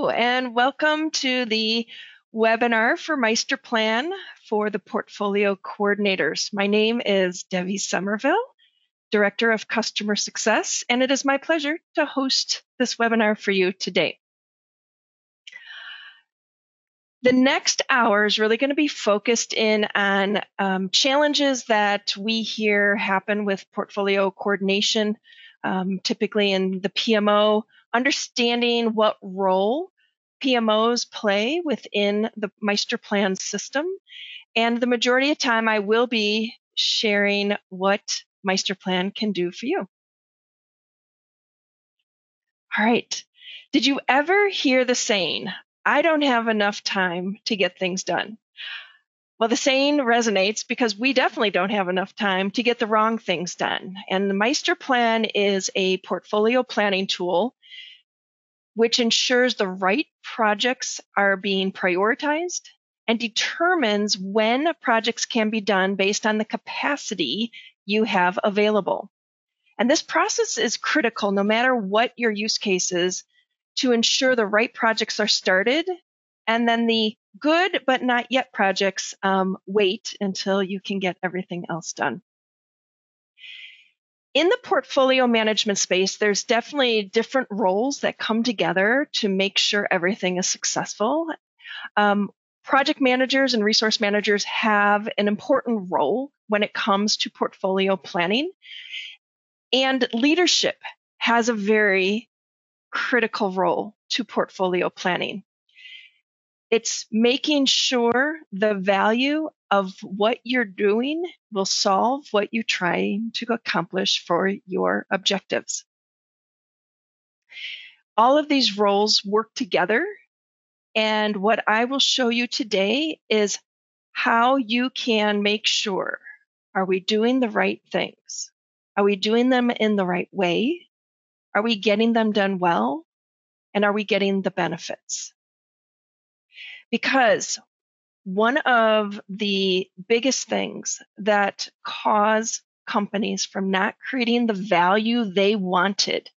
Hello, and welcome to the webinar for Meisterplan for the Portfolio Coordinators. My name is Debbie Somerville, Director of Customer Success, and it is my pleasure to host this webinar for you today. The next hour is really going to be focused in on challenges that we hear happen with portfolio coordination, typically in the PMO, understanding what role PMOs play within the Meisterplan system. And the majority of time, I will be sharing what Meisterplan can do for you. All right. Did you ever hear the saying, I don't have enough time to get things done? Well, the saying resonates because we definitely don't have enough time to get the wrong things done. And the Meisterplan is a portfolio planning tool which ensures the right projects are being prioritized and determines when projects can be done based on the capacity you have available. And this process is critical no matter what your use case is, to ensure the right projects are started, and then the good but not yet projects wait until you can get everything else done. In the portfolio management space, there's definitely different roles that come together to make sure everything is successful. Project managers and resource managers have an important role when it comes to portfolio planning, and leadership has a very critical role to portfolio planning. It's making sure the value of what you're doing will solve what you're trying to accomplish for your objectives. All of these roles work together, and what I will show you today is how you can make sure, are we doing the right things? Are we doing them in the right way? Are we getting them done well? And are we getting the benefits? Because one of the biggest things that cause companies from not creating the value they wanted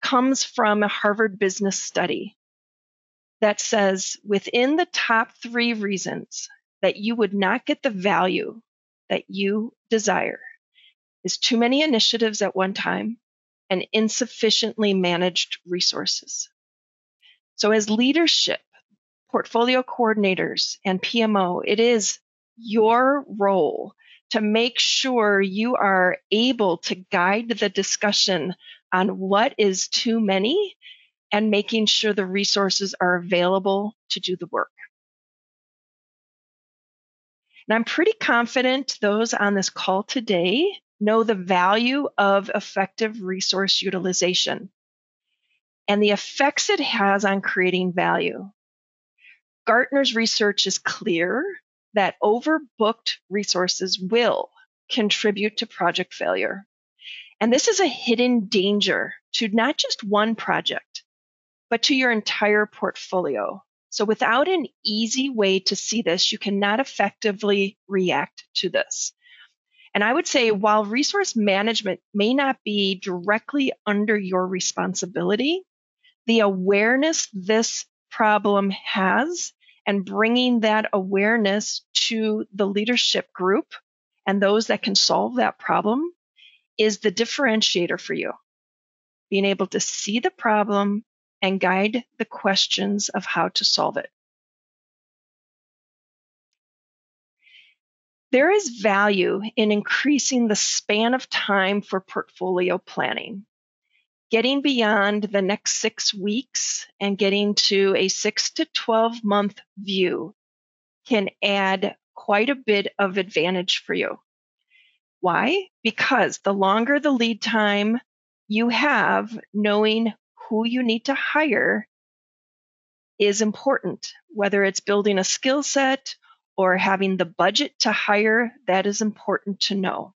comes from a Harvard business study that says within the top 3 reasons that you would not get the value that you desire is too many initiatives at one time, and insufficiently managed resources. So as leadership, portfolio coordinators, and PMO, it is your role to make sure you are able to guide the discussion on what is too many and making sure the resources are available to do the work. And I'm pretty confident those on this call today know the value of effective resource utilization and the effects it has on creating value. Gartner's research is clear that overbooked resources will contribute to project failure. And this is a hidden danger to not just one project, but to your entire portfolio. So without an easy way to see this, you cannot effectively react to this. And I would say while resource management may not be directly under your responsibility, the awareness this problem has and bringing that awareness to the leadership group and those that can solve that problem is the differentiator for you. Being able to see the problem and guide the questions of how to solve it. There is value in increasing the span of time for portfolio planning, getting beyond the next 6 weeks and getting to a 6 to 12 month view can add quite a bit of advantage for you. Why? Because the longer the lead time you have, knowing who you need to hire is important, whether it's building a skill set or having the budget to hire, that is important to know.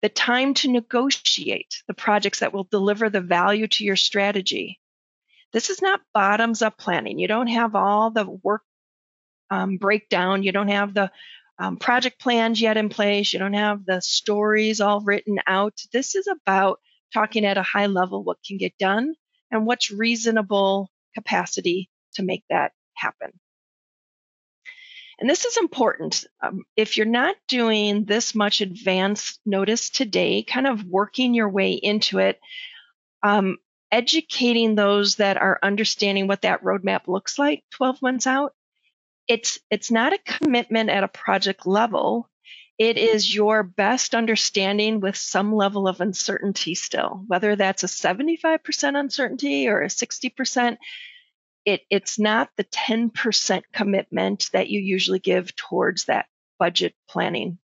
The time to negotiate the projects that will deliver the value to your strategy. This is not bottoms-up planning. You don't have all the work breakdown. You don't have the project plans yet in place. You don't have the stories all written out. This is about talking at a high level, what can get done and what's reasonable capacity to make that happen. And this is important. If you're not doing this much advance notice today, kind of working your way into it, educating those that are understanding what that roadmap looks like 12 months out, it's not a commitment at a project level. It is your best understanding with some level of uncertainty still, whether that's a 75% uncertainty or a 60%. It's not the 10% commitment that you usually give towards that budget planning.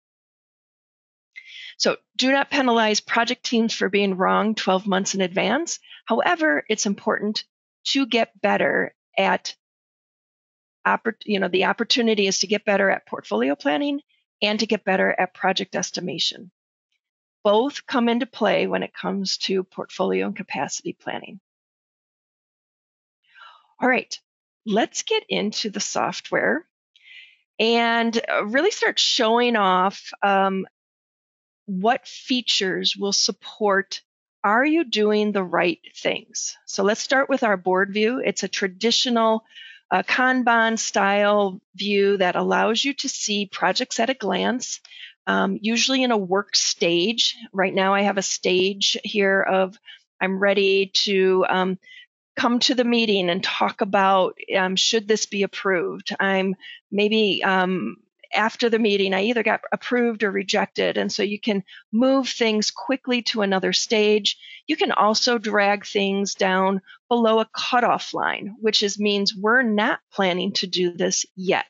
So do not penalize project teams for being wrong 12 months in advance. However, it's important to get better at, the opportunity is to get better at portfolio planning and to get better at project estimation. Both come into play when it comes to portfolio and capacity planning. All right, let's get into the software and really start showing off what features will support, are you doing the right things? So let's start with our board view. It's a traditional Kanban style view that allows you to see projects at a glance, usually in a work stage. Right now I have a stage here of I'm ready to come to the meeting and talk about should this be approved. I'm maybe after the meeting, I either got approved or rejected. And so you can move things quickly to another stage. You can also drag things down below a cutoff line, which means we're not planning to do this yet,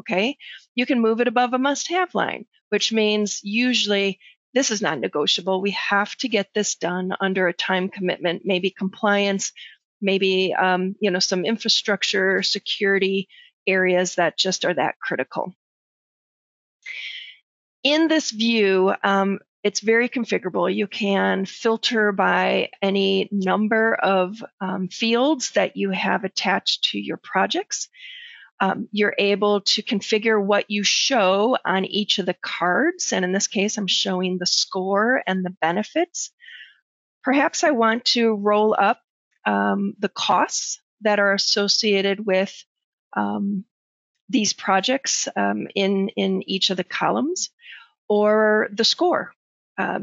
okay? You can move it above a must-have line, which means usually this is not negotiable. We have to get this done under a time commitment, maybe compliance, maybe some infrastructure, security areas that just are that critical. In this view, it's very configurable. You can filter by any number of fields that you have attached to your projects. You're able to configure what you show on each of the cards. And in this case, I'm showing the score and the benefits. Perhaps I want to roll up the costs that are associated with these projects in each of the columns, or the score.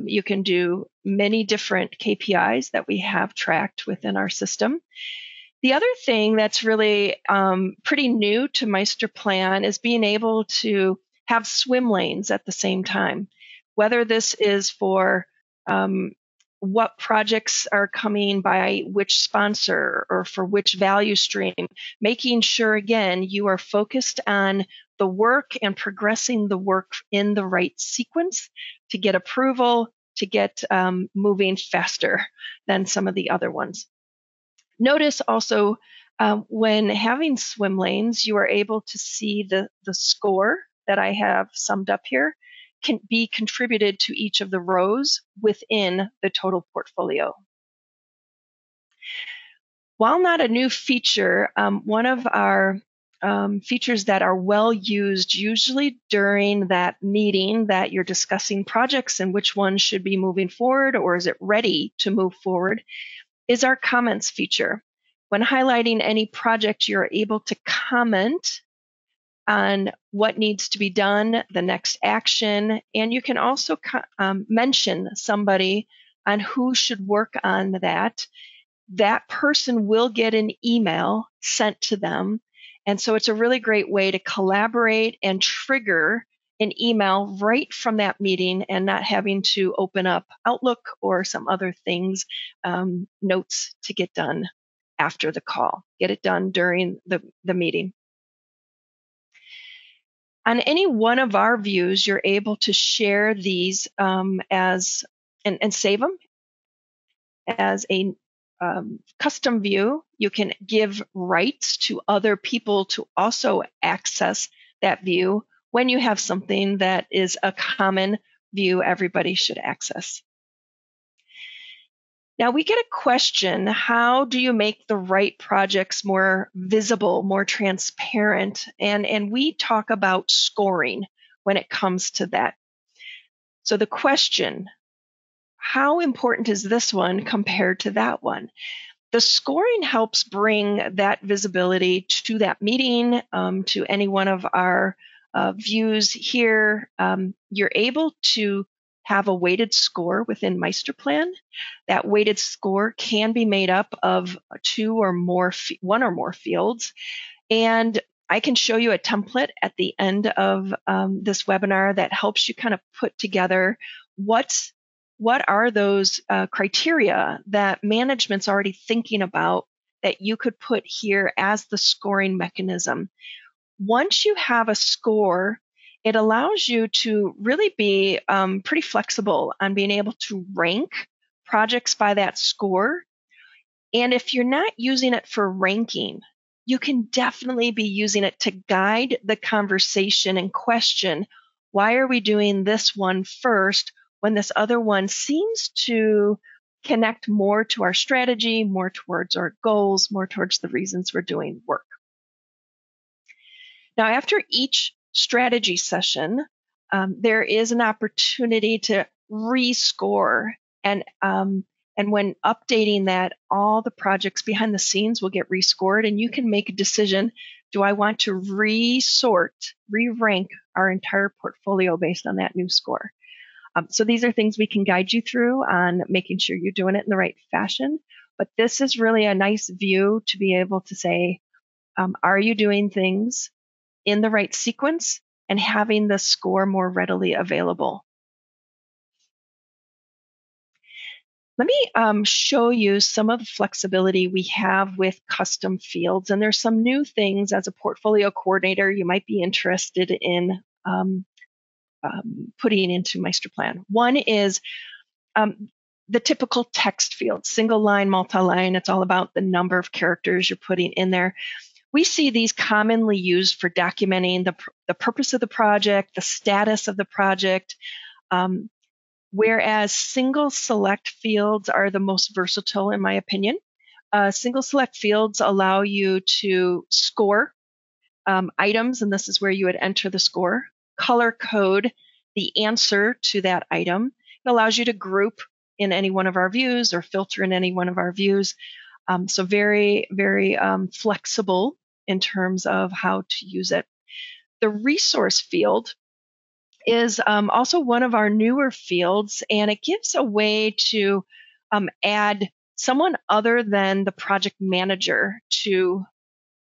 You can do many different KPIs that we have tracked within our system. The other thing that's really pretty new to Meisterplan is being able to have swim lanes at the same time, whether this is for what projects are coming by which sponsor or for which value stream, making sure, again, you are focused on the work and progressing the work in the right sequence to get approval, to get moving faster than some of the other ones. Notice also when having swim lanes, you are able to see the score that I have summed up here can be contributed to each of the rows within the total portfolio. While not a new feature, one of our features that are well used usually during that meeting that you're discussing projects and which one should be moving forward or is it ready to move forward is our comments feature. When highlighting any project, you're able to comment on what needs to be done, the next action, and you can also mention somebody on who should work on that. That person will get an email sent to them, and so it's a really great way to collaborate and trigger an email right from that meeting and not having to open up Outlook or some other things, notes to get done after the call. Get it done during the meeting. On any one of our views, you're able to share these and save them as a custom view. You can give rights to other people to also access that view when you have something that is a common view everybody should access. Now we get a question, how do you make the right projects more visible, more transparent? And we talk about scoring when it comes to that. So the question, how important is this one compared to that one? The scoring helps bring that visibility to that meeting, to any one of our views here. You're able to have a weighted score within Meisterplan. That weighted score can be made up of one or more fields. And I can show you a template at the end of this webinar that helps you kind of put together what are those criteria that management's already thinking about that you could put here as the scoring mechanism. Once you have a score, it allows you to really be pretty flexible on being able to rank projects by that score. And if you're not using it for ranking, you can definitely be using it to guide the conversation and question, why are we doing this one first when this other one seems to connect more to our strategy, more towards our goals, more towards the reasons we're doing work. Now, after each strategy session, there is an opportunity to rescore, and when updating that, all the projects behind the scenes will get rescored, and you can make a decision, do I want to re-rank our entire portfolio based on that new score? So these are things we can guide you through on making sure you're doing it in the right fashion, but this is really a nice view to be able to say, are you doing things in the right sequence, and having the score more readily available. Let me show you some of the flexibility we have with custom fields, and there's some new things as a portfolio coordinator you might be interested in putting into Meisterplan. One is the typical text field, single line, multi-line, it's all about the number of characters you're putting in there. We see these commonly used for documenting the purpose of the project, the status of the project, whereas single select fields are the most versatile, in my opinion. Single select fields allow you to score items, and this is where you would enter the score, color code the answer to that item. It allows you to group in any one of our views or filter in any one of our views. So very, very flexible in terms of how to use it. The resource field is also one of our newer fields, and it gives a way to add someone other than the project manager to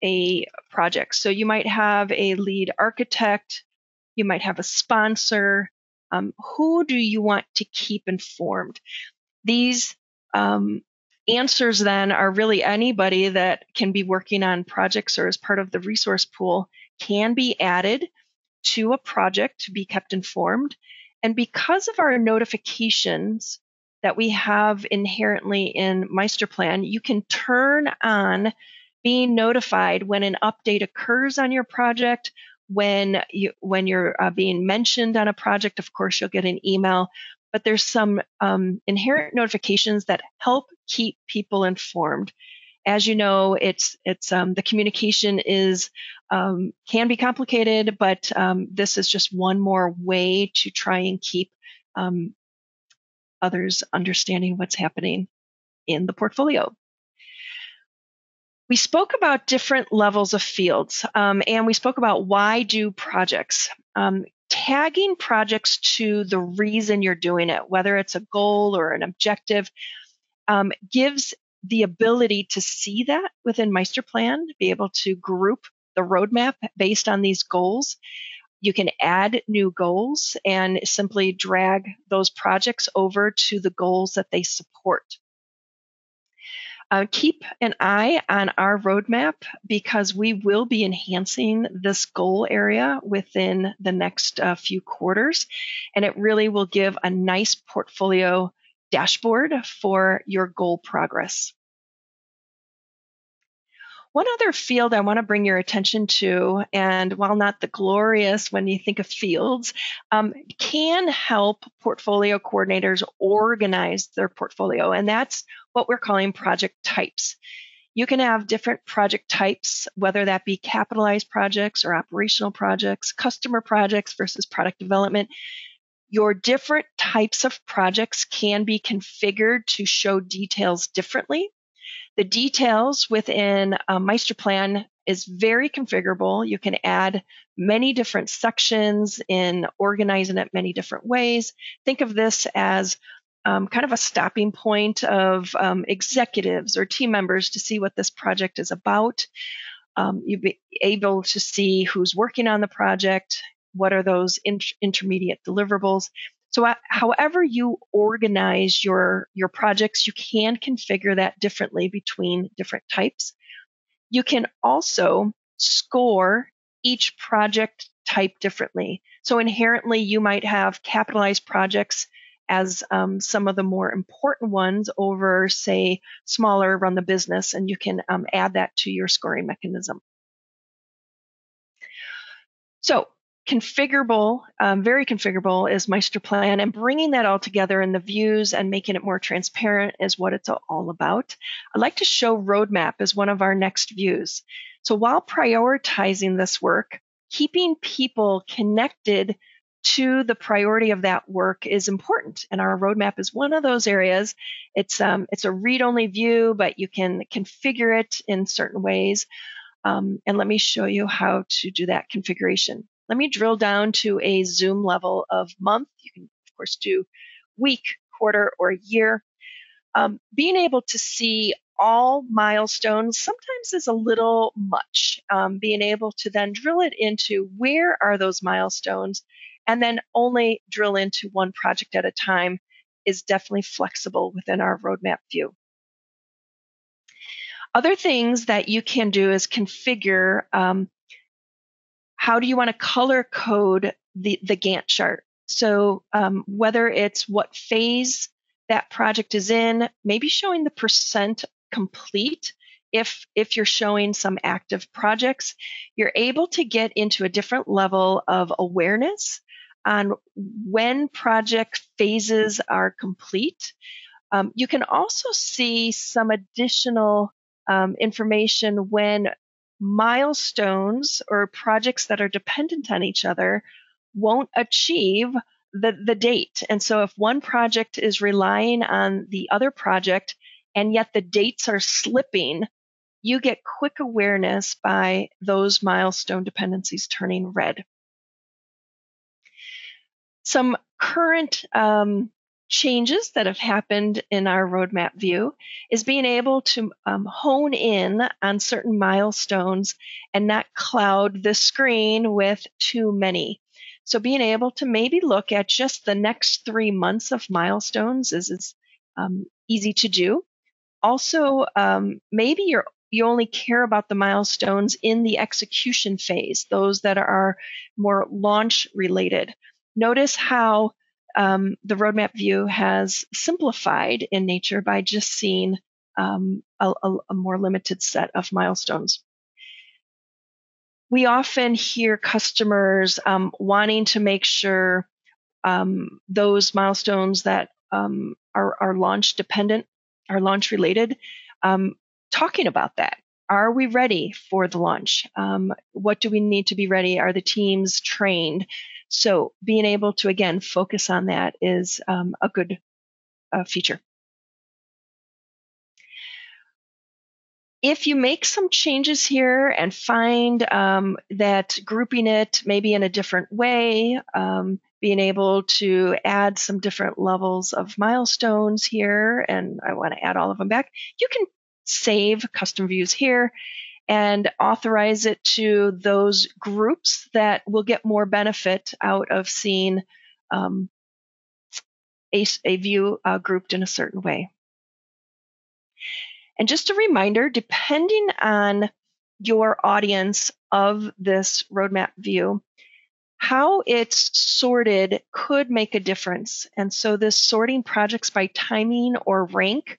a project. So you might have a lead architect, you might have a sponsor. Who do you want to keep informed? These answers then are really anybody that can be working on projects or as part of the resource pool can be added to a project to be kept informed. And because of our notifications that we have inherently in Meisterplan, you can turn on being notified when an update occurs on your project, when you're being mentioned on a project. Of course, you'll get an email, but there's some inherent notifications that help keep people informed. As you know, it's the communication is can be complicated, but this is just one more way to try and keep others understanding what's happening in the portfolio. We spoke about different levels of fields, and we spoke about why do projects. Tagging projects to the reason you're doing it, whether it's a goal or an objective, gives the ability to see that within Meisterplan, be able to group the roadmap based on these goals. You can add new goals and simply drag those projects over to the goals that they support. Keep an eye on our roadmap because we will be enhancing this goal area within the next few quarters, and it really will give a nice portfolio dashboard for your goal progress. One other field I want to bring your attention to, and while not the glorious when you think of fields, can help portfolio coordinators organize their portfolio, and that's what we're calling project types. You can have different project types, whether that be capitalized projects or operational projects, customer projects versus product development. Your different types of projects can be configured to show details differently. The details within Meisterplan is very configurable. You can add many different sections and organize it many different ways. Think of this as kind of a stopping point of executives or team members to see what this project is about. You'll be able to see who's working on the project, what are those intermediate deliverables. So however you organize your projects, you can configure that differently between different types. You can also score each project type differently. So inherently, you might have capitalized projects as some of the more important ones over, say, smaller run the business, and you can add that to your scoring mechanism. So configurable, very configurable is Meisterplan, and bringing that all together in the views and making it more transparent is what it's all about. I'd like to show roadmap as one of our next views. So while prioritizing this work, keeping people connected to the priority of that work is important, and our roadmap is one of those areas. It's a read-only view, but you can configure it in certain ways. And let me show you how to do that configuration. Let me drill down to a Zoom level of month. You can, of course, do week, quarter, or year. Being able to see all milestones sometimes is a little much. Being able to then drill it into where are those milestones, and then only drill into one project at a time is definitely flexible within our roadmap view. Other things that you can do is configure how do you want to color code the Gantt chart. So whether it's what phase that project is in, maybe showing the percent complete. If you're showing some active projects, you're able to get into a different level of awareness on when project phases are complete. You can also see some additional information when milestones or projects that are dependent on each other won't achieve the date. And so if one project is relying on the other project and yet the dates are slipping, you get quick awareness by those milestone dependencies turning red. Some current changes that have happened in our roadmap view is being able to hone in on certain milestones and not cloud the screen with too many. So being able to maybe look at just the next 3 months of milestones is easy to do. Also, maybe you only care about the milestones in the execution phase, those that are more launch related. Notice how the roadmap view has simplified in nature by just seeing a more limited set of milestones. We often hear customers wanting to make sure those milestones that are launch dependent, are launch related, talking about that. Are we ready for the launch? What do we need to be ready? Are the teams trained? So being able to, again, focus on that is a good feature. If you make some changes here and find that grouping it maybe in a different way, being able to add some different levels of milestones here, and I want to add all of them back, you can save custom views here and authorize it to those groups that will get more benefit out of seeing a view grouped in a certain way. And just a reminder, depending on your audience of this roadmap view, how it's sorted could make a difference. And so this sorting projects by timing or rank,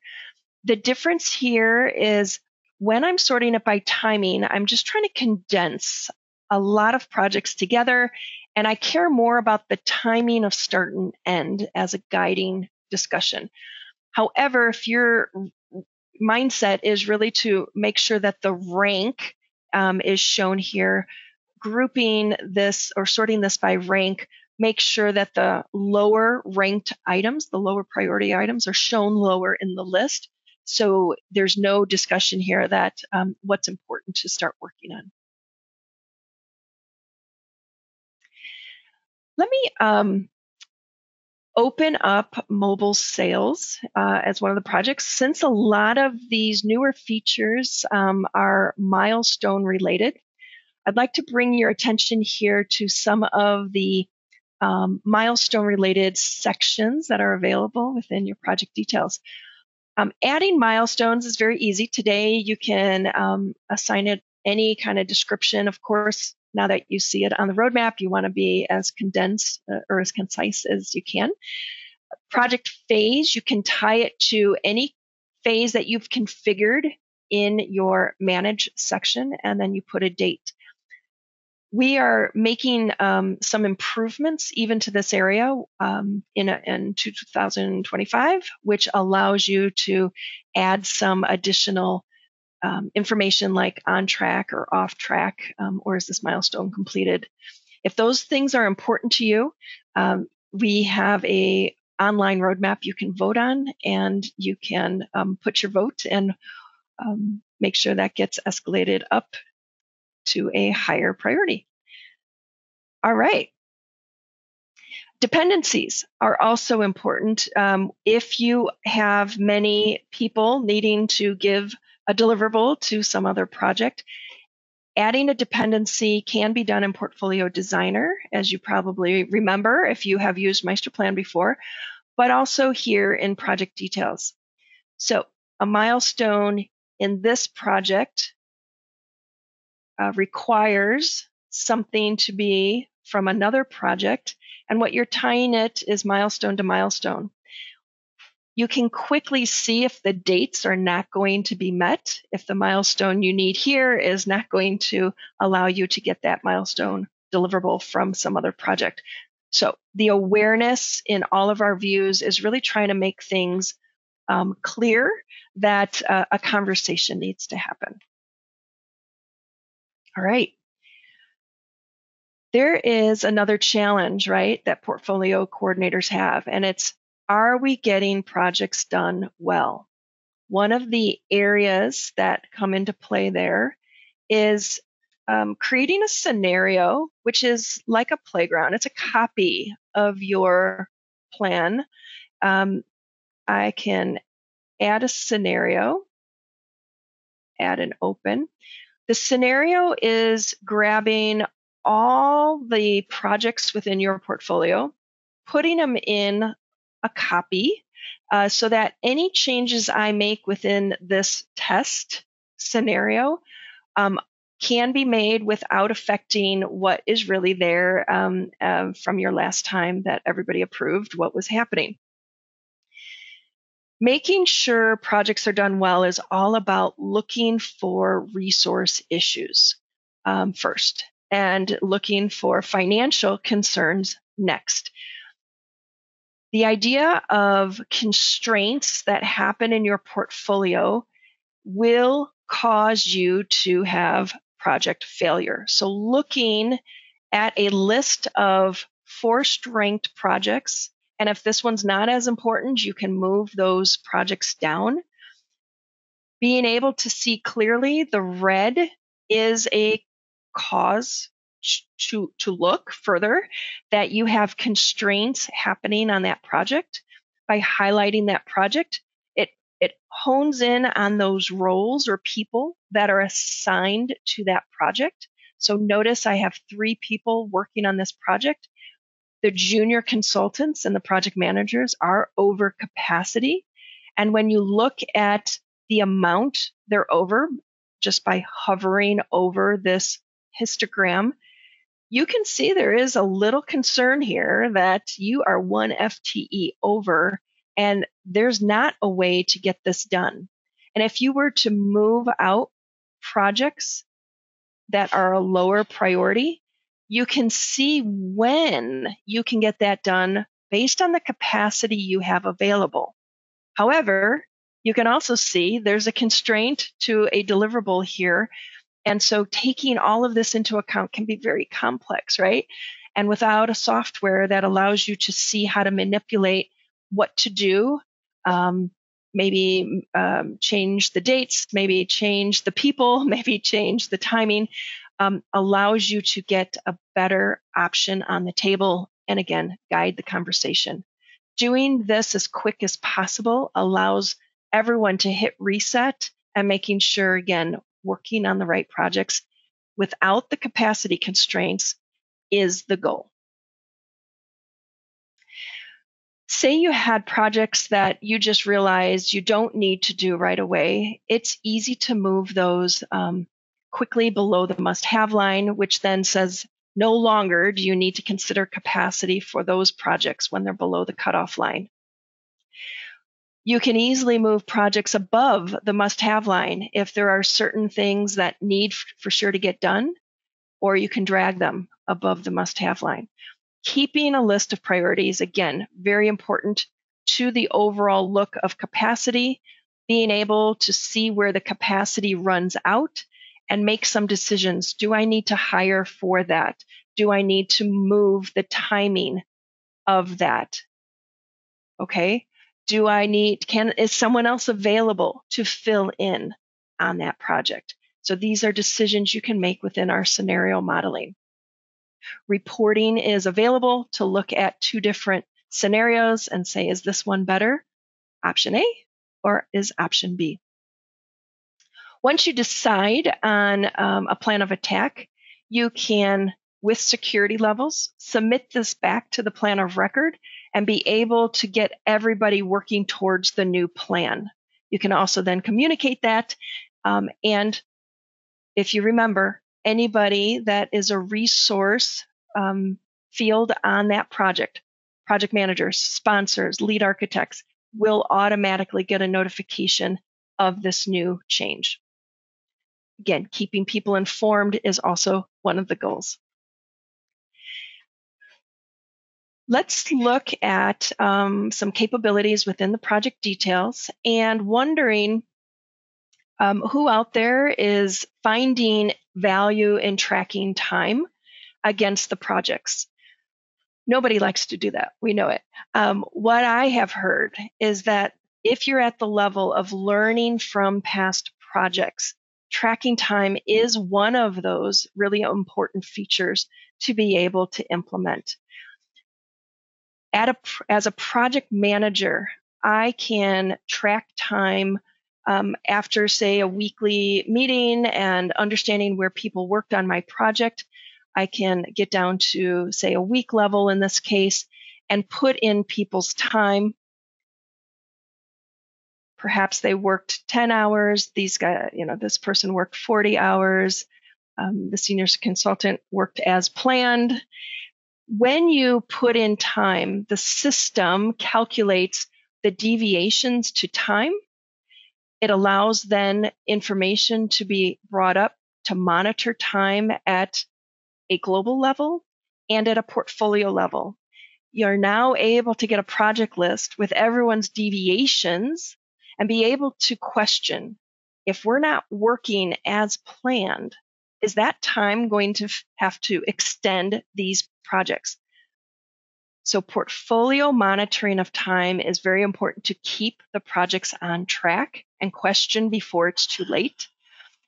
the difference here is when I'm sorting it by timing, I'm just trying to condense a lot of projects together, and I care more about the timing of start and end as a guiding discussion. However, if your mindset is really to make sure that the rank is shown here, grouping this or sorting this by rank, make sure that the lower ranked items, the lower priority items, are shown lower in the list. So there's no discussion here that what's important to start working on. Let me open up mobile sales as one of the projects, since a lot of these newer features are milestone related. I'd like to bring your attention here to some of the milestone related sections that are available within your project details. Adding milestones is very easy. Today you can assign it any kind of description. Of course, now that you see it on the roadmap, you want to be as condensed or as concise as you can. Project phase, you can tie it to any phase that you've configured in your manage section, and then you put a date. We are making some improvements even to this area in 2025, which allows you to add some additional information like on track or off track, or is this milestone completed? If those things are important to you, we have a online roadmap you can vote on, and you can put your vote and make sure that gets escalated up to a higher priority. All right. Dependencies are also important. If you have many people needing to give a deliverable to some other project, adding a dependency can be done in Portfolio Designer, as you probably remember if you have used Meisterplan before, but also here in Project Details. So a milestone in this project requires something to be from another project, and what you're tying it is milestone to milestone. You can quickly see if the dates are not going to be met, if the milestone you need here is not going to allow you to get that milestone deliverable from some other project. So the awareness in all of our views is really trying to make things clear that a conversation needs to happen. All right. There is another challenge, right, that portfolio coordinators have, and it's, are we getting projects done well? One of the areas that come into play there is creating a scenario, which is like a playground. It's a copy of your plan. I can add a scenario, add an open. The scenario is grabbing all the projects within your portfolio, putting them in a copy so that any changes I make within this test scenario can be made without affecting what is really there from your last time that everybody approved what was happening. Making sure projects are done well is all about looking for resource issues first and looking for financial concerns next. The idea of constraints that happen in your portfolio will cause you to have project failure. So looking at a list of forced ranked projects, and if this one's not as important, you can move those projects down. Being able to see clearly the red is a cause to look further, that you have constraints happening on that project. By highlighting that project, it hones in on those roles or people that are assigned to that project. So notice I have 3 people working on this project. The junior consultants and the project managers are over capacity. And when you look at the amount they're over, just by hovering over this histogram, you can see there is a little concern here that you are 1 FTE over, and there's not a way to get this done. And if you were to move out projects that are a lower priority, you can see when you can get that done based on the capacity you have available. However, you can also see there's a constraint to a deliverable here. And so taking all of this into account can be very complex, right? And without a software that allows you to see how to manipulate what to do, maybe change the dates, maybe change the people, maybe change the timing, allows you to get a better option on the table and, again, guide the conversation. Doing this as quick as possible allows everyone to hit reset and making sure, again, working on the right projects without the capacity constraints is the goal. Say you had projects that you just realized you don't need to do right away. It's easy to move those quickly below the must-have line, which then says no longer do you need to consider capacity for those projects when they're below the cutoff line. You can easily move projects above the must-have line if there are certain things that need for sure to get done, or you can drag them above the must-have line. Keeping a list of priorities, again, very important to the overall look of capacity, being able to see where the capacity runs out and make some decisions. Do I need to hire for that? Do I need to move the timing of that? Okay. Do I need, is someone else available to fill in on that project? So these are decisions you can make within our scenario modeling. Reporting is available to look at two different scenarios and say, is this one better, option A, or is option B? Once you decide on a plan of attack, you can, with security levels, submit this back to the plan of record and be able to get everybody working towards the new plan. You can also then communicate that. And if you remember, anybody that is a resource field on that project, project managers, sponsors, lead architects, will automatically get a notification of this new change. Again, keeping people informed is also one of the goals. Let's look at some capabilities within the project details and wondering who out there is finding value in tracking time against the projects. Nobody likes to do that. We know it. What I have heard is that if you're at the level of learning from past projects, tracking time is one of those really important features to be able to implement. As a project manager, I can track time after, say, a weekly meeting and understanding where people worked on my project. I can get down to, say, a week level in this case and put in people's time. Perhaps they worked 10 hours. These guys, you know, this person worked 40 hours. The senior consultant worked as planned. When you put in time, the system calculates the deviations to time. It allows then information to be brought up to monitor time at a global level and at a portfolio level. You're now able to get a project list with everyone's deviations and be able to question, if we're not working as planned, is that time going to have to extend these projects? So portfolio monitoring of time is very important to keep the projects on track and question before it's too late.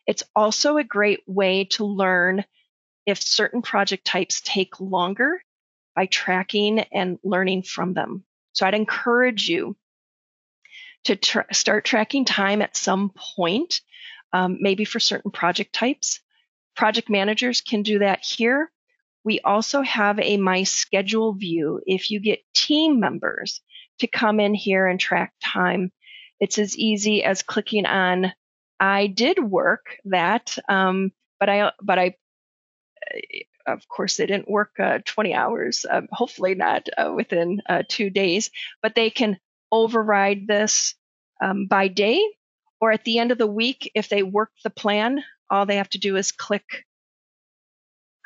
It's also a great way to learn if certain project types take longer by tracking and learning from them. So I'd encourage you to start tracking time at some point, maybe for certain project types. Project managers can do that here. We also have a My Schedule view if you get team members to come in here and track time. It's as easy as clicking on, I did work that, but I, of course, they didn't work 20 hours, hopefully not within 2 days, but they can override this by day, or at the end of the week, if they work the plan, all they have to do is click,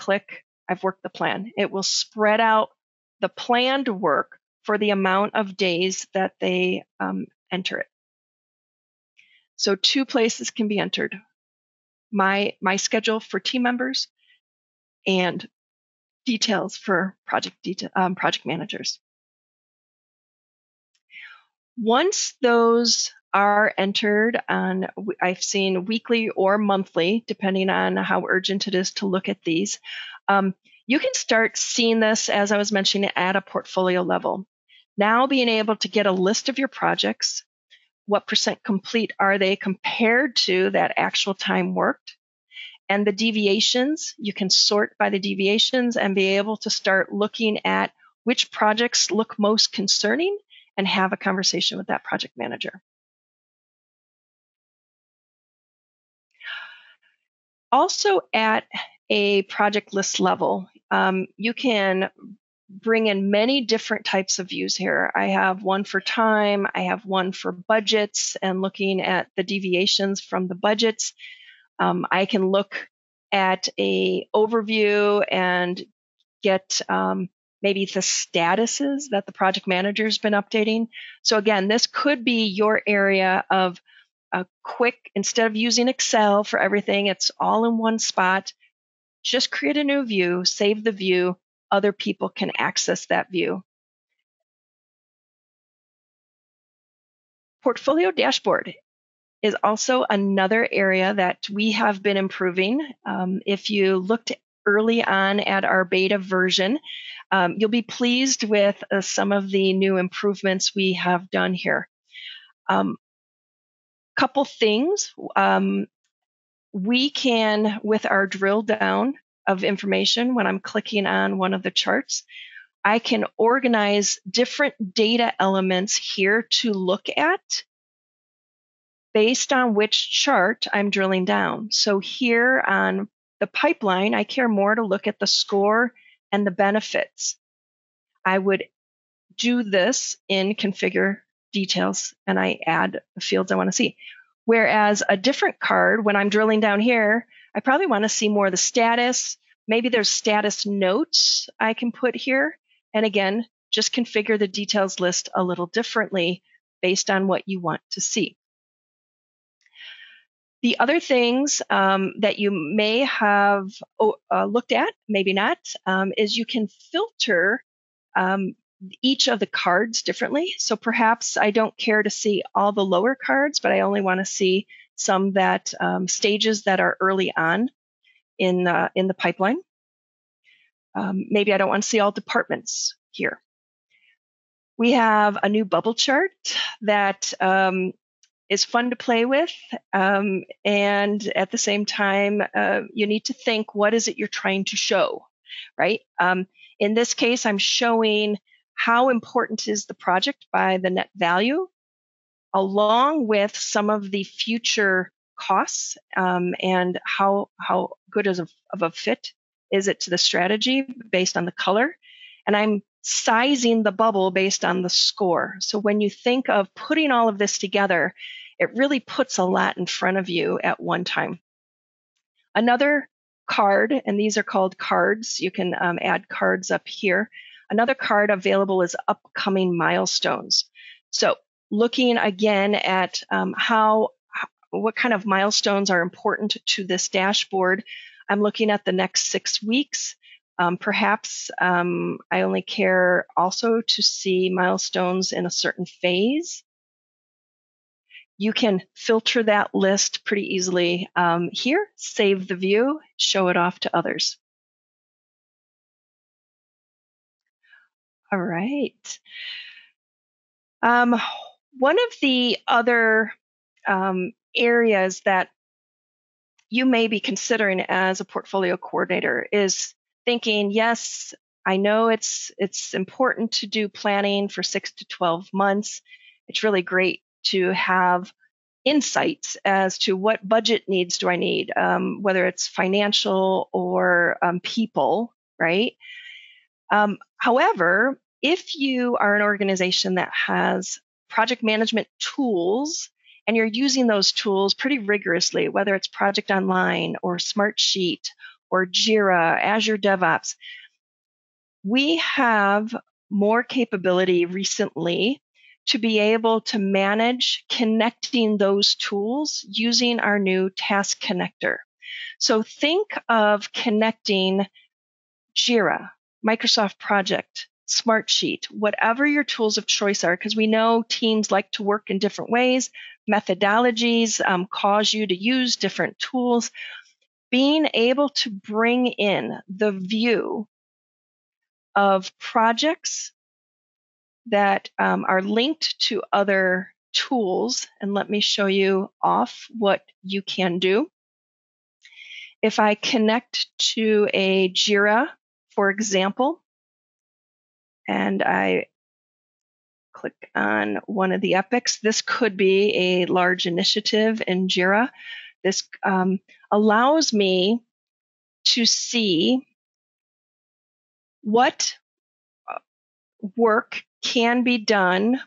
I've worked the plan. It will spread out the planned work for the amount of days that they enter it. So two places can be entered. My schedule for team members and details for project managers. Once those are entered on, I've seen weekly or monthly, depending on how urgent it is to look at these. You can start seeing this, as I was mentioning, at a portfolio level. Now being able to get a list of your projects, what percent complete are they compared to that actual time worked, and the deviations, you can sort by the deviations and be able to start looking at which projects look most concerning and have a conversation with that project manager. Also at a project list level, you can bring in many different types of views here. I have one for time, I have one for budgets and looking at the deviations from the budgets. I can look at an overview and get maybe the statuses that the project manager's been updating. So again, this could be your area of a quick, instead of using Excel for everything, it's all in one spot. Just create a new view, save the view, other people can access that view. Portfolio dashboard is also another area that we have been improving. If you looked early on at our beta version, you'll be pleased with some of the new improvements we have done here. Couple things. We can, with our drill down of information, when I'm clicking on one of the charts, I can organize different data elements here to look at based on which chart I'm drilling down. So here on the pipeline, I care more to look at the score and the benefits. I would do this in configure details, and I add the fields I want to see. Whereas a different card, when I'm drilling down here, I probably want to see more of the status. Maybe there's status notes I can put here. And again, just configure the details list a little differently based on what you want to see. The other things that you may have looked at, maybe not, is you can filter each of the cards differently. So perhaps I don't care to see all the lower cards, but I only want to see some that stages that are early on in the pipeline. Maybe I don't want to see all departments here. We have a new bubble chart that is fun to play with. And at the same time, you need to think, what is it you're trying to show, right? In this case, I'm showing how important is the project by the net value, along with some of the future costs and how good of a fit is it to the strategy based on the color. And I'm sizing the bubble based on the score. So when you think of putting all of this together, it really puts a lot in front of you at one time. Another card, and these are called cards. You can add cards up here. Another card available is upcoming milestones. So looking again at what kind of milestones are important to this dashboard. I'm looking at the next 6 weeks. Perhaps I only care also to see milestones in a certain phase. You can filter that list pretty easily here, save the view, show it off to others. All right. One of the other areas that you may be considering as a portfolio coordinator is thinking, yes, I know it's important to do planning for 6 to 12 months. It's really great to have insights as to what budget needs do I need, whether it's financial or people, right? However, if you are an organization that has project management tools and you're using those tools pretty rigorously, whether it's Project Online or Smartsheet or JIRA, Azure DevOps, we have more capability recently to be able to manage connecting those tools using our new task connector. So think of connecting JIRA, Microsoft Project, Smartsheet, whatever your tools of choice are, because we know teams like to work in different ways. Methodologies cause you to use different tools. Being able to bring in the view of projects that are linked to other tools, and let me show you off what you can do. If I connect to a JIRA, for example, and I click on one of the epics, this could be a large initiative in JIRA. This allows me to see what work can be done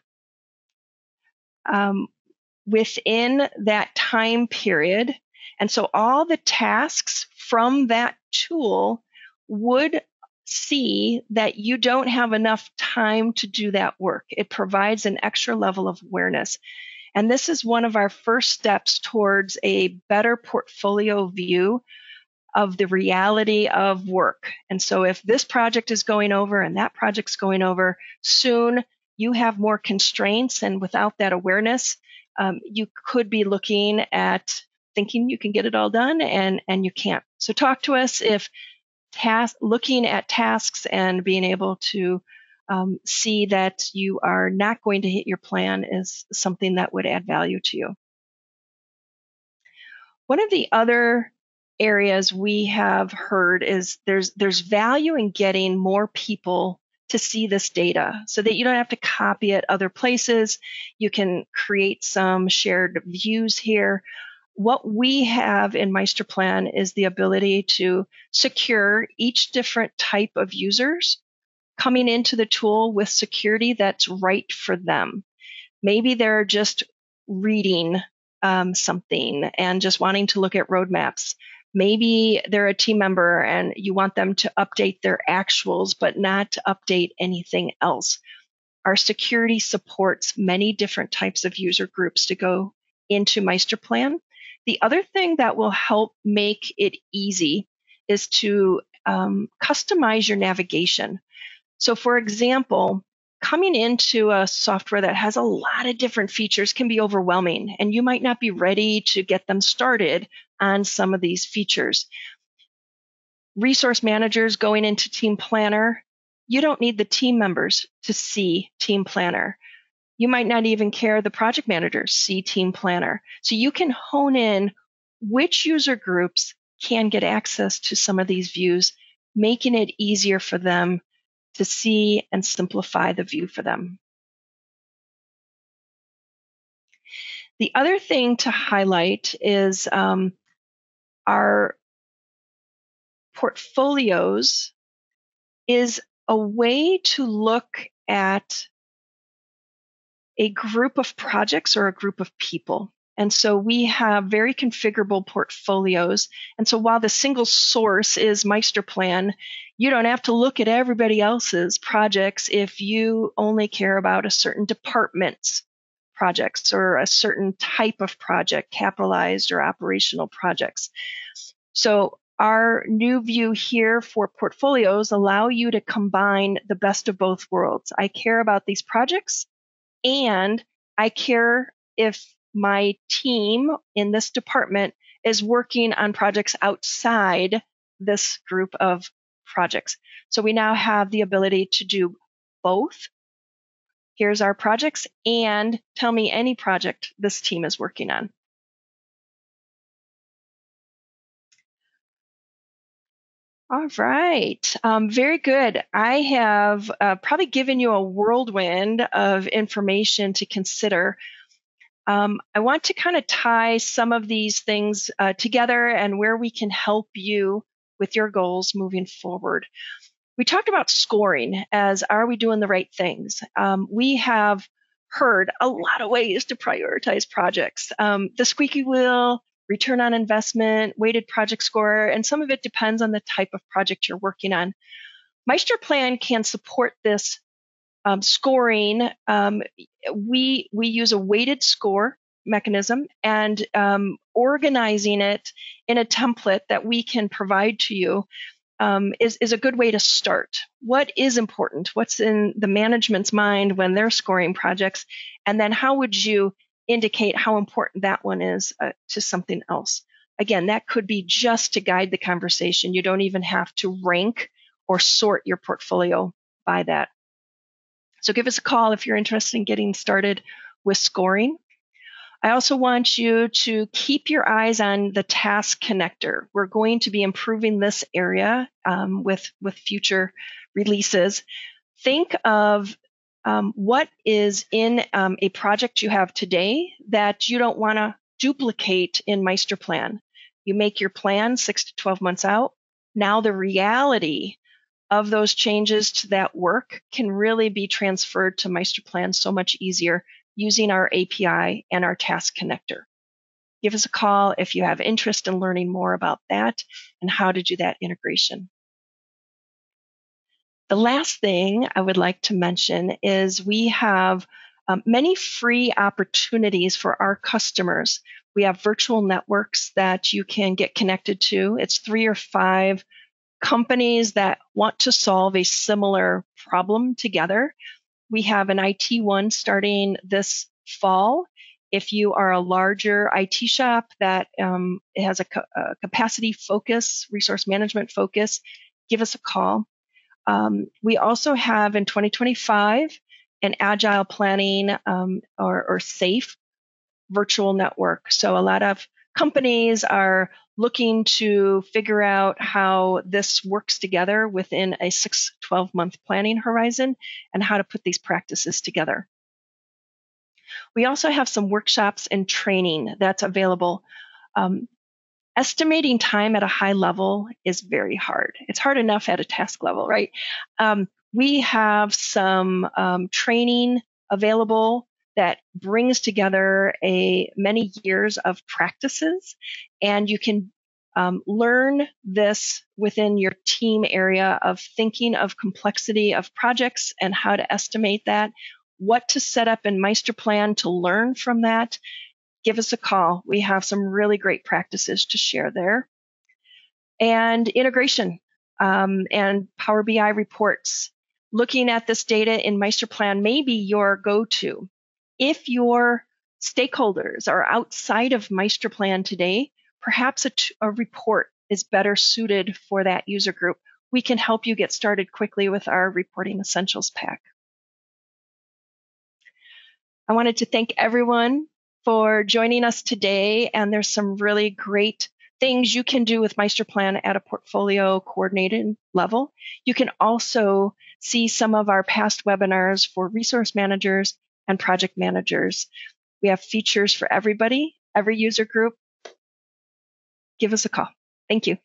within that time period. And so all the tasks from that tool would see that you don't have enough time to do that work. It provides an extra level of awareness. And this is one of our first steps towards a better portfolio view of the reality of work. And so if this project is going over and that project's going over, soon you have more constraints, and without that awareness, you could be looking at thinking you can get it all done and you can't. So talk to us if looking at tasks and being able to see that you are not going to hit your plan is something that would add value to you. One of the other areas we have heard is there's value in getting more people to see this data so that you don't have to copy it other places. You can create some shared views here. What we have in Meisterplan is the ability to secure each different type of users coming into the tool with security that's right for them. Maybe they're just reading something and just wanting to look at roadmaps. Maybe they're a team member and you want them to update their actuals, but not to update anything else. Our security supports many different types of user groups to go into Meisterplan. The other thing that will help make it easy is to customize your navigation. So for example, coming into a software that has a lot of different features can be overwhelming, and you might not be ready to get them started on some of these features. Resource managers going into Team Planner, you don't need the team members to see Team Planner. You might not even care the project managers see Team Planner. So you can hone in which user groups can get access to some of these views, making it easier for them to see and simplify the view for them. The other thing to highlight is our portfolios is a way to look at a group of projects or a group of people. And so we have very configurable portfolios. And so while the single source is Meisterplan, you don't have to look at everybody else's projects if you only care about a certain department's projects or a certain type of project, capitalized or operational projects. So our new view here for portfolios allow you to combine the best of both worlds. I care about these projects, and I care if my team in this department is working on projects outside this group of projects. So we now have the ability to do both. Here's our projects, and tell me any project this team is working on. All right, very good. I have probably given you a whirlwind of information to consider. I want to kind of tie some of these things together and where we can help you with your goals moving forward. We talked about scoring as, are we doing the right things? We have heard a lot of ways to prioritize projects. The squeaky wheel, return on investment, weighted project score, and some of it depends on the type of project you're working on. Meisterplan can support this scoring. We use a weighted score mechanism and organizing it in a template that we can provide to you is a good way to start. What is important? What's in the management's mind when they're scoring projects? And then how would you indicate how important that one is to something else? Again, that could be just to guide the conversation. You don't even have to rank or sort your portfolio by that. So give us a call if you're interested in getting started with scoring. I also want you to keep your eyes on the task connector. We're going to be improving this area with future releases. Think of what is in a project you have today that you don't want to duplicate in Meisterplan. You make your plan 6 to 12 months out. Now the reality of those changes to that work can really be transferred to Meisterplan so much easier using our API and our task connector. Give us a call if you have interest in learning more about that and how to do that integration. The last thing I would like to mention is we have many free opportunities for our customers. We have virtual networks that you can get connected to. It's 3 or 5 companies that want to solve a similar problem together. We have an IT one starting this fall. If you are a larger IT shop that has a capacity focus, resource management focus, give us a call. We also have in 2025 an agile planning or SAFe virtual network. So a lot of companies are looking to figure out how this works together within a 6-12 month planning horizon and how to put these practices together. We also have some workshops and training that's available. Estimating time at a high level is very hard. It's hard enough at a task level, right? We have some training available that brings together many years of practices, and you can learn this within your team area of thinking of complexity of projects and how to estimate that, what to set up in Meisterplan to learn from that. Give us a call. We have some really great practices to share there. And integration and Power BI reports. Looking at this data in Meisterplan may be your go-to. If your stakeholders are outside of Meisterplan today, perhaps a report is better suited for that user group. We can help you get started quickly with our Reporting Essentials Pack. I wanted to thank everyone for joining us today, and there's some really great things you can do with Meisterplan at a portfolio coordinated level. You can also see some of our past webinars for resource managers and project managers. We have features for everybody, every user group. Give us a call. Thank you.